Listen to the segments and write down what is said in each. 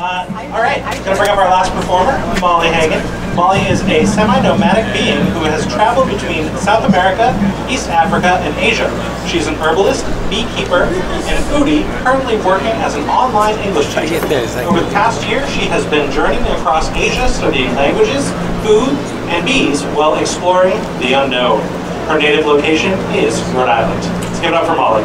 All right, I'm going to bring up our last performer, Molly Hagan. Molly is a semi-nomadic being who has traveled between South America, East Africa, and Asia. She's an herbalist, beekeeper, and an foodie, currently working as an online English teacher. Over the past year, she has been journeying across Asia, studying languages, food, and bees, while exploring the unknown. Her native location is Rhode Island. Let's give it up for Molly.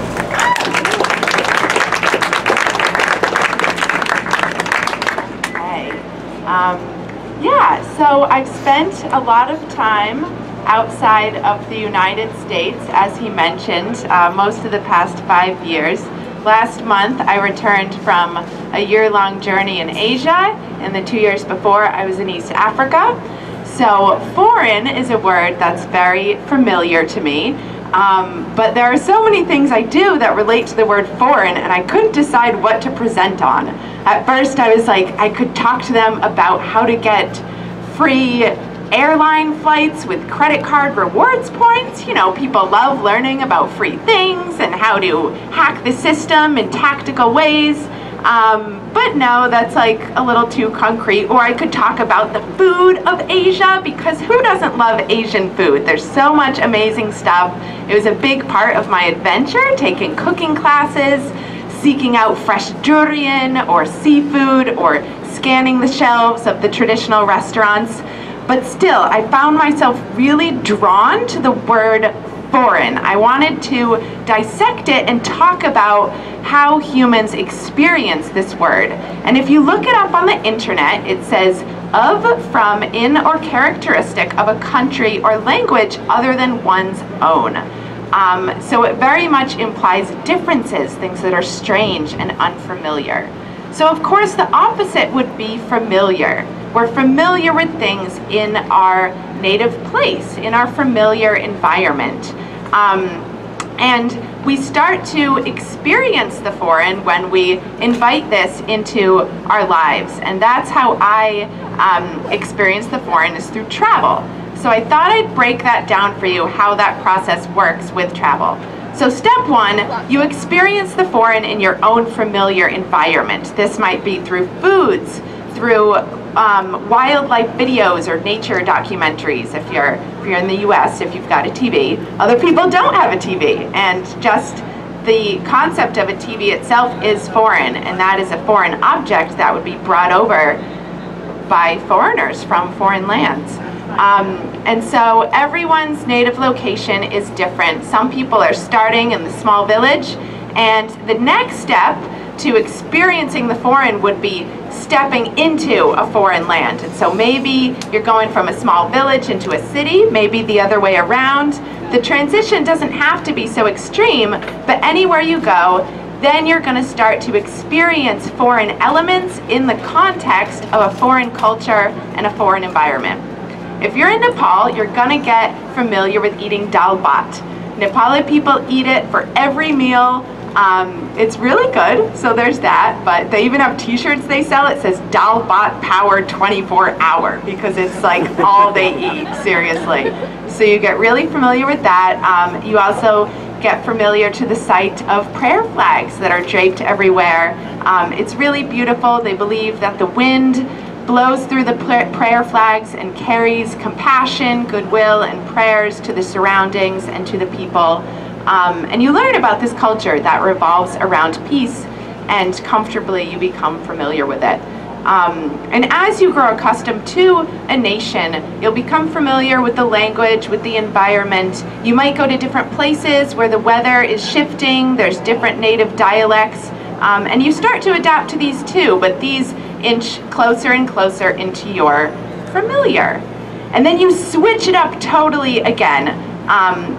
Yeah, so I've spent a lot of time outside of the United States, as he mentioned, most of the past 5 years. Last month, I returned from a year-long journey in Asia, and the 2 years before, I was in East Africa. So foreign is a word that's very familiar to me, but there are so many things I do that relate to the word foreign, and I couldn't decide what to present on. At first I was like, I could talk to them about how to get free airline flights with credit card rewards points. You know, people love learning about free things and how to hack the system in tactical ways. But no, that's like a little too concrete. Or I could talk about the food of Asia, because who doesn't love Asian food? There's so much amazing stuff. It was a big part of my adventure, taking cooking classes, seeking out fresh durian or seafood, or scanning the shelves of the traditional restaurants. But still, I found myself really drawn to the word foreign. I wanted to dissect it and talk about how humans experience this word. And if you look it up on the internet, it says of, from, in, or characteristic of a country or language other than one's own. So it very much implies differences, things that are strange and unfamiliar. So of course the opposite would be familiar. We're familiar with things in our native place, in our familiar environment. And we start to experience the foreign when we invite this into our lives. And that's how I experience the foreign, is through travel. So I thought I'd break that down for you, how that process works with travel. So step one, you experience the foreign in your own familiar environment. This might be through foods, through wildlife videos or nature documentaries if you're in the US, if you've got a TV. Other people don't have a TV, and just the concept of a TV itself is foreign, and that is a foreign object that would be brought over by foreigners from foreign lands. And so everyone's native location is different. Some people are starting in the small village, and the next step to experiencing the foreign would be stepping into a foreign land. And so maybe you're going from a small village into a city, maybe the other way around. The transition doesn't have to be so extreme, but anywhere you go, then you're going to start to experience foreign elements in the context of a foreign culture and a foreign environment. If you're in Nepal, you're going to get familiar with eating dal bhat. Nepali people eat it for every meal. It's really good, so there's that, but they even have t-shirts they sell. It says Dal Bhat Power 24-hour, because it's like all they eat, seriously. So you get really familiar with that. You also get familiar to the sight of prayer flags that are draped everywhere. It's really beautiful. They believe that the wind blows through the prayer flags and carries compassion, goodwill, and prayers to the surroundings and to the people. And you learn about this culture that revolves around peace, and comfortably you become familiar with it. And as you grow accustomed to a nation, you'll become familiar with the language, with the environment. You might go to different places where the weather is shifting, there's different native dialects, and you start to adapt to these too, but these inch closer and closer into your familiar. And then you switch it up totally again.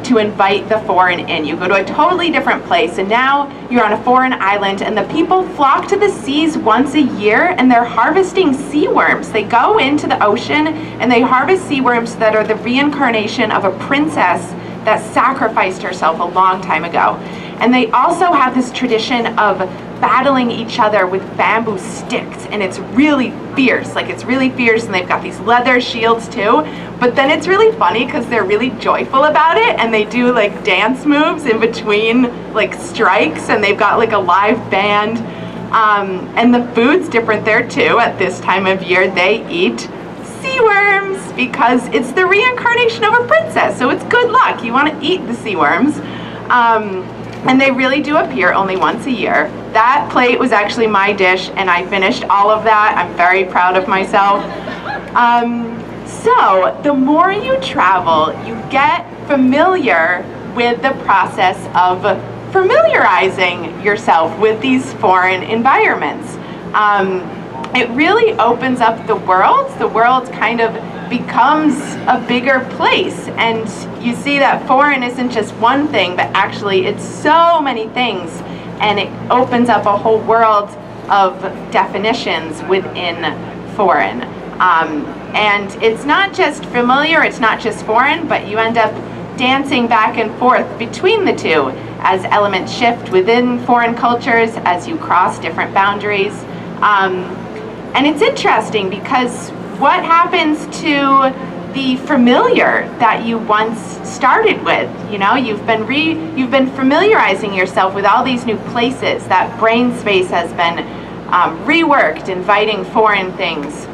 To invite the foreign in. You go to a totally different place, and now you're on a foreign island, and the people flock to the seas once a year, and they're harvesting sea worms. They go into the ocean and they harvest sea worms that are the reincarnation of a princess that sacrificed herself a long time ago. And they also have this tradition of battling each other with bamboo sticks, and it's really fierce, and they've got these leather shields too, but then it's really funny because they're really joyful about it, and they do like dance moves in between like strikes, and they've got like a live band. And the food's different there too. At this time of year, they eat sea worms because it's the reincarnation of a princess, so it's good luck. You want to eat the sea worms. And they really do appear only once a year. That plate was actually my dish, and I finished all of that. I'm very proud of myself. So the more you travel, you get familiar with the process of familiarizing yourself with these foreign environments. It really opens up the world. The world kind of becomes a bigger place, and you see that foreign isn't just one thing, but actually it's so many things, and it opens up a whole world of definitions within foreign. And it's not just familiar, it's not just foreign, but you end up dancing back and forth between the two as elements shift within foreign cultures, as you cross different boundaries. And it's interesting because what happens to the familiar that you once started with? You know, you've been familiarizing yourself with all these new places. That brain space has been reworked, inviting foreign things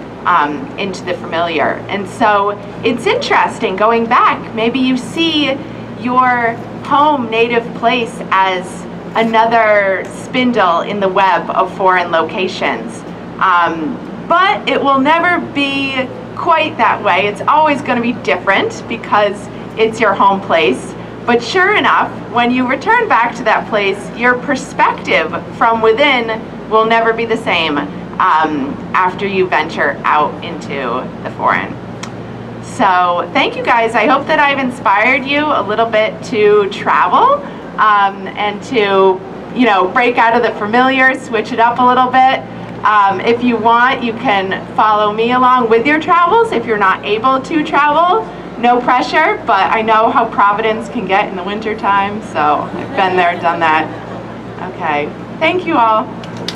into the familiar. And so it's interesting going back. Maybe you see your home native place as another spindle in the web of foreign locations. But it will never be quite that way. It's always going to be different because it's your home place. But sure enough, when you return back to that place, your perspective from within will never be the same after you venture out into the foreign. So thank you guys. I hope that I've inspired you a little bit to travel and to, you know, break out of the familiar, switch it up a little bit. If you want, you can follow me along with your travels if you're not able to travel. No pressure, but I know how Providence can get in the winter time, so I've been there, done that. Okay, thank you all.